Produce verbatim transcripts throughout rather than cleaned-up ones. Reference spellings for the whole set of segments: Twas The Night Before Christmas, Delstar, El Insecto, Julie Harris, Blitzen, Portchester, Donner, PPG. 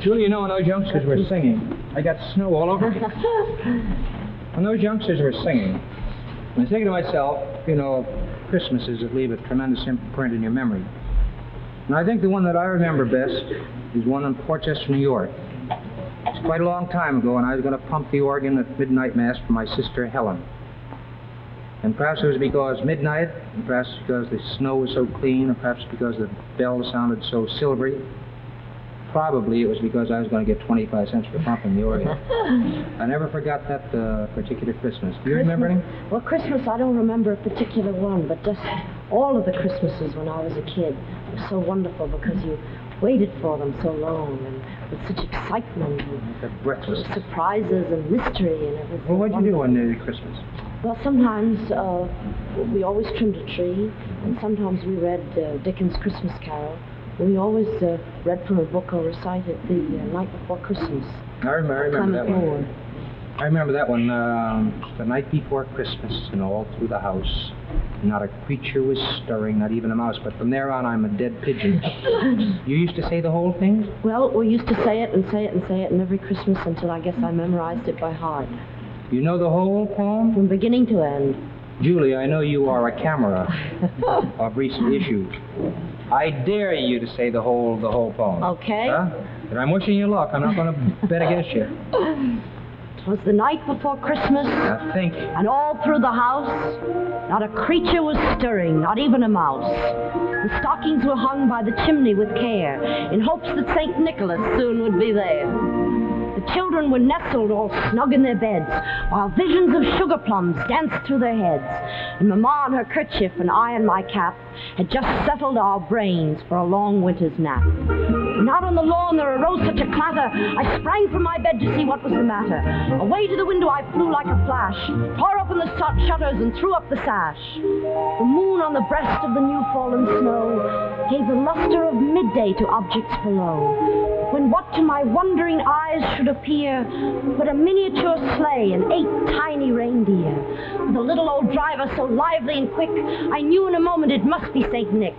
Julie, you know, when those youngsters were singing, I got snow all over. When those youngsters were singing, I was thinking to myself, you know, Christmases that leave a tremendous imprint in your memory. And I think the one that I remember best is one in Portchester, New York. It's quite a long time ago, and I was going to pump the organ at midnight mass for my sister Helen. And perhaps it was because midnight, and perhaps because the snow was so clean, and perhaps because the bell sounded so silvery. Probably it was because I was going to get twenty-five cents for pumping the organ. I never forgot that uh, particular Christmas. Do you Christmas, remember anything? Well, Christmas, I don't remember a particular one, but just all of the Christmases when I was a kid were so wonderful because you waited for them so long and with such excitement and breathless surprises and mystery and everything. Well, what did you do on uh, Christmas? Well, sometimes uh, we always trimmed a tree, and sometimes we read uh, Dickens' Christmas Carol. We always uh, read from a book or recited the uh, night before Christmas. I remember, I remember that one. one. I remember that one. Um, the night before Christmas, and all through the house, not a creature was stirring, not even a mouse. But from there on, I'm a dead pigeon. You used to say the whole thing? Well, we used to say it and say it and say it, and every Christmas until I guess I memorized it by heart. You know the whole poem? From beginning to end. Julie, I know you are a camera of recent issue. I dare you to say the whole the whole poem. Okay. Huh? And I'm wishing you luck. I'm not going to bet against you. It was the night before Christmas. I think. And all through the house, not a creature was stirring, not even a mouse. The stockings were hung by the chimney with care, in hopes that Saint Nicholas soon would be there. The children were nestled all snug in their beds, while visions of sugar plums danced through their heads. And Mamma in her kerchief and I in my cap had just settled our brains for a long winter's nap. And out on the lawn there arose such a clatter, I sprang from my bed to see what was the matter. Away to the window I flew like a flash, tore open the shut shutters and threw up the sash. The moon on the breast of the new fallen snow gave the luster of midday to objects below. When what to my wondering eyes should appear but a miniature sleigh and eight tiny reindeer. With a little old driver so lively and quick, I knew in a moment it must be Saint Nick.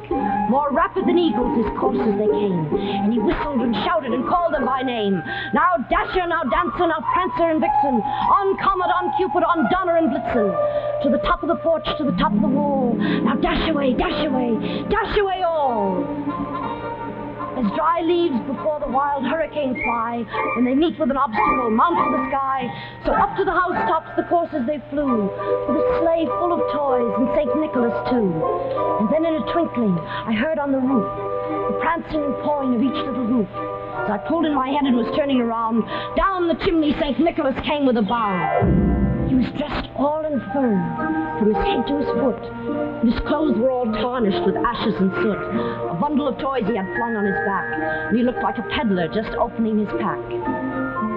More rapid than eagles his courses they came, and he whistled and shouted and called them by name. Now Dasher, now Dancer, now Prancer and Vixen, on Comet, on Cupid, on Donner and Blitzen. To the top of the porch, to the top of the wall, now dash away, dash away, dash away all. As dry leaves before the wild hurricane fly, when they meet with an obstacle, mount to the sky. So up to the housetops the coursers they flew, with a sleigh full of toys and Saint Nicholas too. And then in a twinkling I heard on the roof the prancing and pawing of each little hoof. As I pulled in my head and was turning around, down the chimney Saint Nicholas came with a bound. He was dressed all in fur, from his head to his foot, and his clothes were all tarnished with ashes and soot. A bundle of toys he had flung on his back, and he looked like a peddler just opening his pack.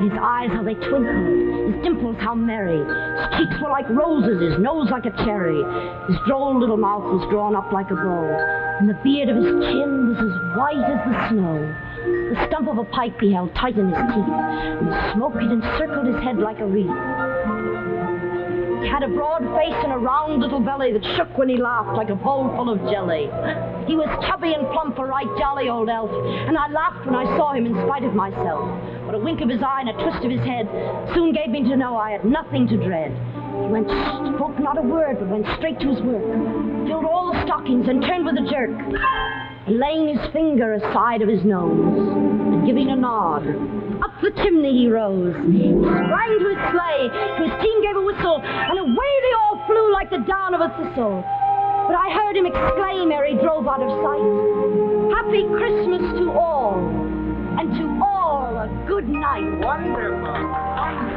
His eyes, how they twinkled, his dimples, how merry. His cheeks were like roses, his nose like a cherry. His droll little mouth was drawn up like a bow, and the beard of his chin was as white as the snow. The stump of a pipe he held tight in his teeth, and the smoke had encircled his head like a wreath. He had a broad face and a round little belly that shook when he laughed like a bowl full of jelly. He was chubby and plump, a right jolly old elf, and I laughed when I saw him in spite of myself. But a wink of his eye and a twist of his head soon gave me to know I had nothing to dread. He went, spoke not a word, but went straight to his work, filled all the stockings and turned with a jerk, and laying his finger aside of his nose and giving a nod. Up the chimney he rose. He sprang to his sleigh, his team gave a whistle, and away they all flew like the down of a thistle. But I heard him exclaim ere he drove out of sight, "Happy Christmas to all, and to all a good night." Wonderful.